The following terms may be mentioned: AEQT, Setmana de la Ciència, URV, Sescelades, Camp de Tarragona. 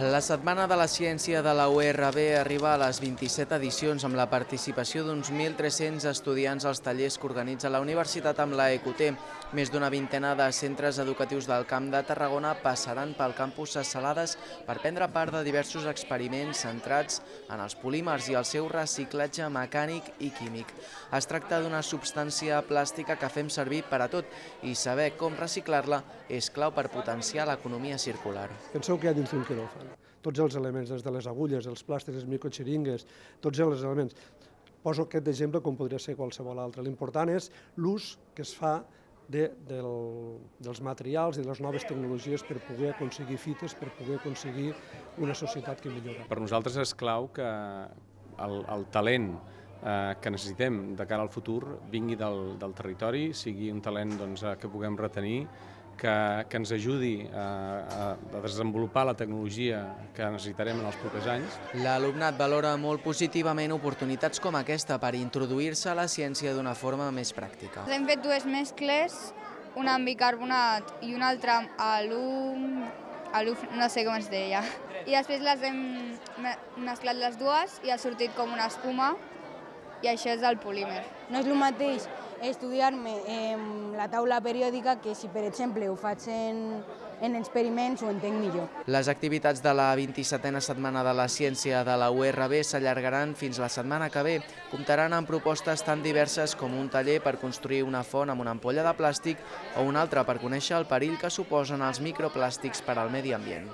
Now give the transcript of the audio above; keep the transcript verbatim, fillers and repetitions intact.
La Setmana de la Ciència de la U R V arriba a les vint-i-set edicions amb la participació d'uns mil tres-cents estudiants als tallers que organitza la universitat amb la E Q T. Més d'una vintena de centres educatius del Camp de Tarragona passaran pel campus Sescelades per prendre part de diversos experiments centrats en els polímers i el seu reciclatge mecànic i químic. Es tracta d'una substància plàstica que fem servir per a tot i saber com reciclar-la és clau per potenciar l'economia circular. Penseu que hi ha dins d'un quiròfan. Tots els elements, des de les agulles, els plàstics, les microxiringues, tots els elements. Poso aquest exemple com podria ser qualsevol altre. L'important és l'ús que es fa de, del, dels materials i de les noves tecnologies per poder aconseguir fites, per poder aconseguir una societat que millora. Per nosaltres és clau que el, el talent eh, que necessitem de cara al futur vingui del, del territori, sigui un talent doncs, que puguem retenir, Que, que ens ajudi a, a desenvolupar la tecnologia que necessitarem en els propers anys. L'alumnat valora molt positivament oportunitats com aquesta per introduir-se a la ciència d'una forma més pràctica. Hem fet dues mescles, una amb bicarbonat i una altra amb alum, aluf, no sé com es deia. I després les hem mesclat les dues i ha sortit com una espuma i això és el polímer. No és el mateix estudiar-me en la taula periòdica que si, per exemple, ho faig en, en experiments ho entenc millor. Les activitats de la vint-i-setena Setmana de la Ciència de la U R V s'allargaran fins la setmana que ve. Comptaran amb propostes tan diverses com un taller per construir una font amb una ampolla de plàstic o un altre per conèixer el perill que suposen els microplàstics per al medi ambient.